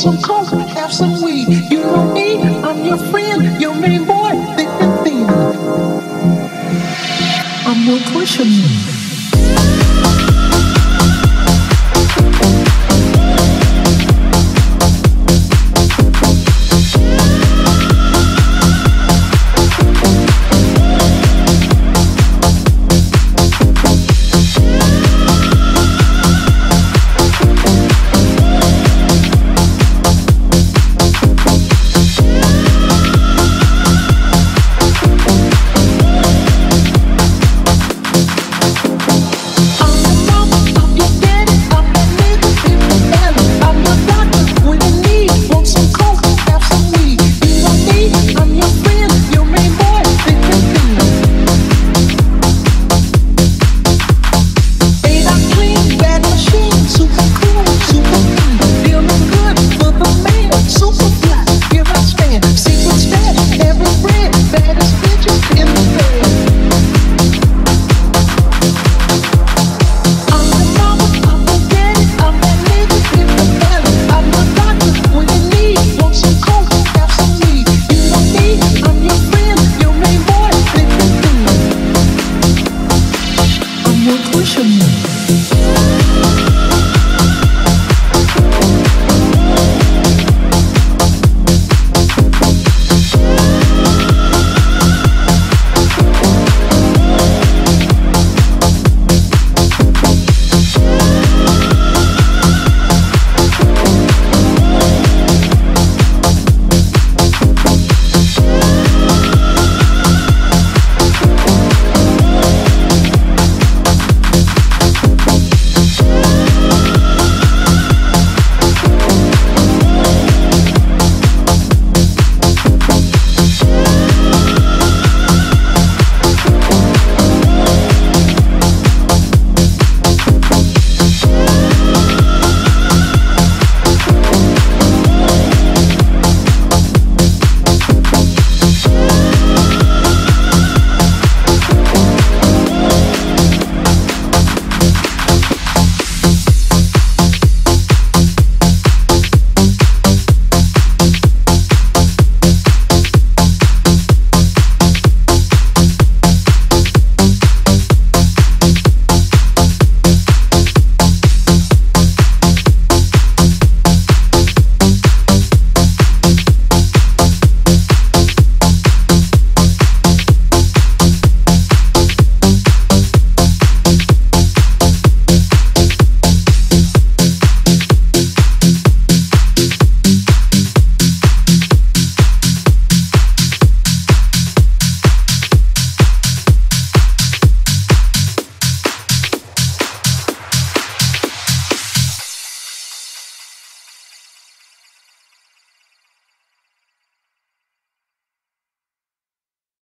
some coke, have some weed. You know me, I'm your friend, your main boy, thick and thin. I'm your Pusherman. Pusherman.